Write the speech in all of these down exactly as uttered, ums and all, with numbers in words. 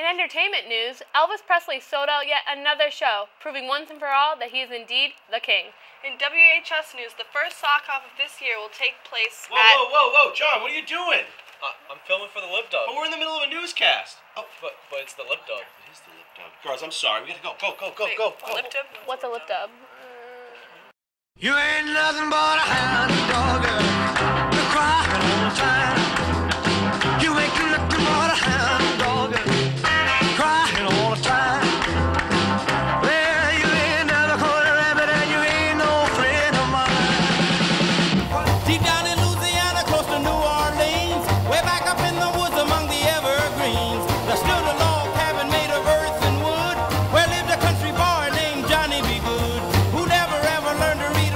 In entertainment news, Elvis Presley sold out yet another show, proving once and for all that he is indeed the king. In W H S news, the first sock off of this year will take place whoa, at... Whoa, whoa, whoa, John, what are you doing? Uh, I'm filming for the Lip Dub. But we're in the middle of a newscast. Oh, but, but it's the Lip Dub. It is the Lip Dub. Girls, I'm sorry, we gotta go, go, go, go, Wait, go. go. Lip Dub? What's a Lip Dub? You ain't nothing but a hound dog, you're crying all the time. You ain't nothing but a hound dog, crying all the time. Well, you ain't never caught a rabbit and you ain't no friend of mine. Deep down in Louisiana, close to New Orleans, way back up in the woods among the evergreens, there stood a log cabin made of earth and wood, where lived a country boy named Johnny B. Good, who never ever learned to read.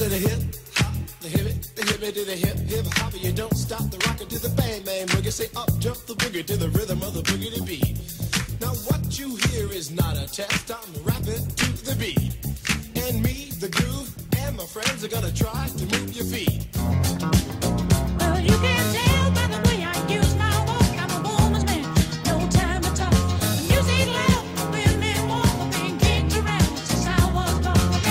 The hip hop, the hip the hip to the hip hip hop. You don't stop the rocker to the bang bang boogie. Say up jump the boogie to the rhythm of the boogie to beat. Now what you hear is not a test. I'm rapping to the beat, and me, the groove, and my friends are gonna try to move your feet. Well, you can tell by the way I use my walk. I'm a woman's man, no time to talk. The music loud when men walk, I've been kicked around since I was born. Bye.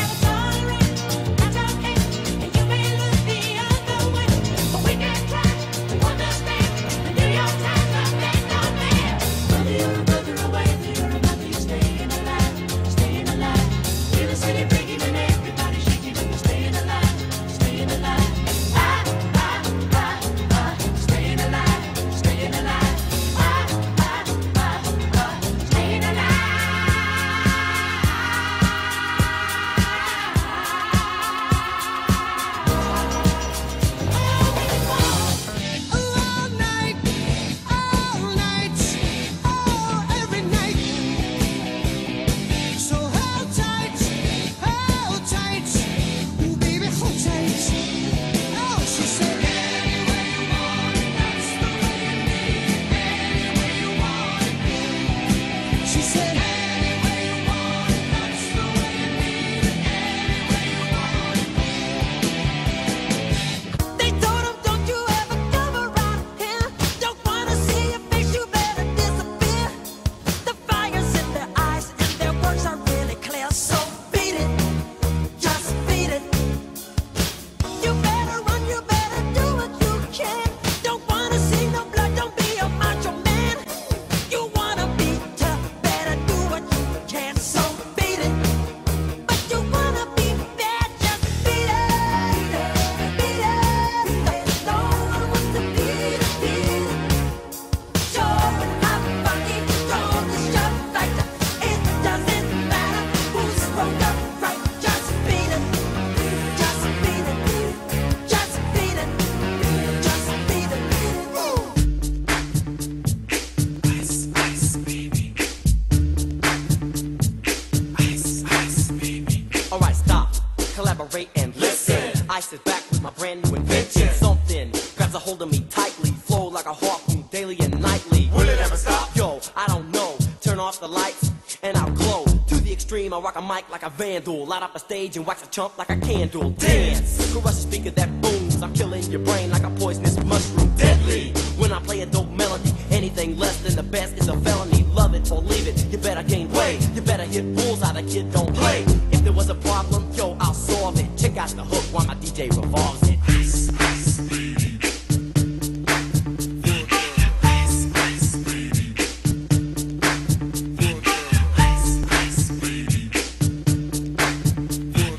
holding me tightly, flow like a harpoon daily and nightly. Will it ever stop? Yo, I don't know. Turn off the lights and I'll glow. To the extreme, I rock a mic like a vandal, light up a stage and wax a chump like a candle. Dance, crush a speaker that booms. I'm killing your brain like a poisonous mushroom. Deadly, when I play a dope melody, anything less than the best is a felony. Love it or leave it, you better gain weight. You better hit bulls out, a kid don't play. If there was a problem, yo, I'll solve it. Check out the hook while my D J revolves it. Ice, ice, baby. It's two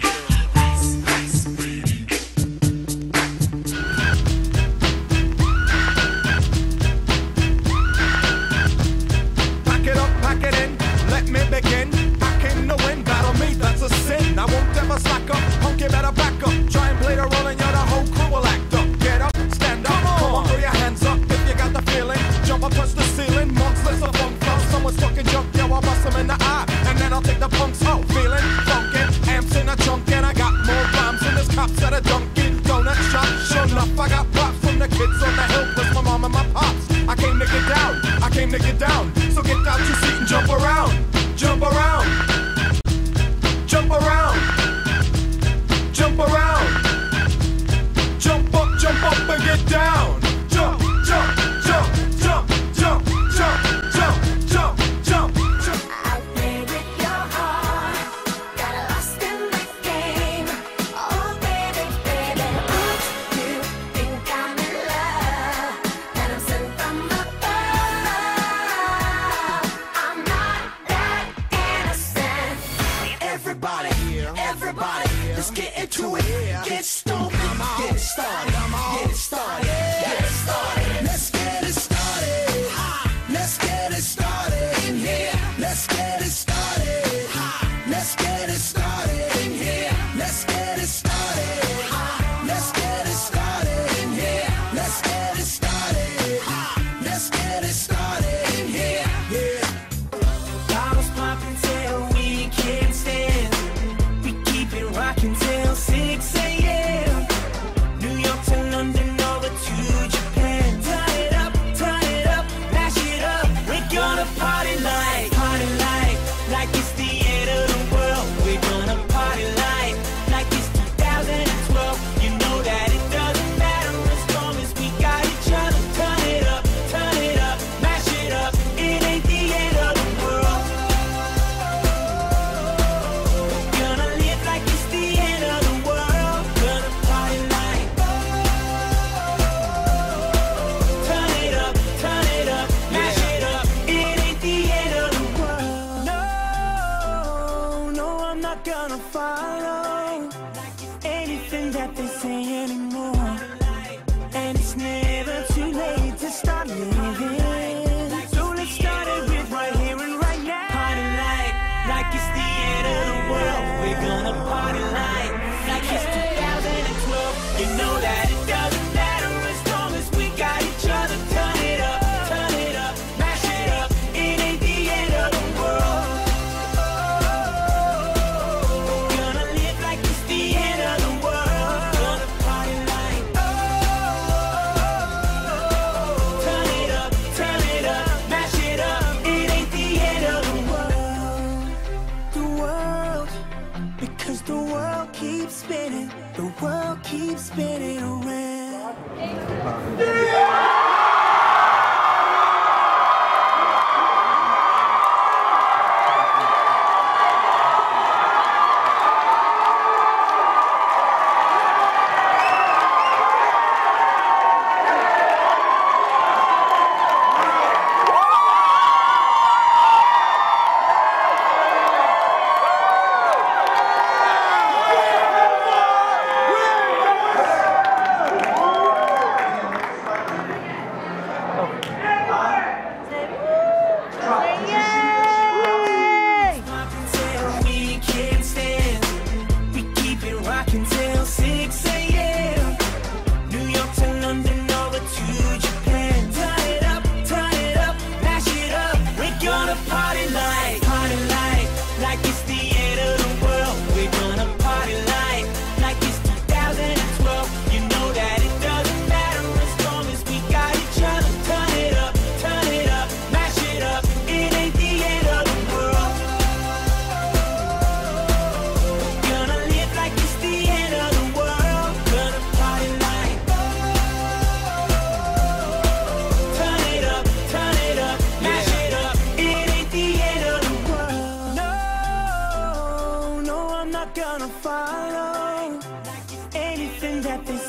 thousand twelve, you know that it doesn't matter as long as we got each other.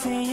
nothing.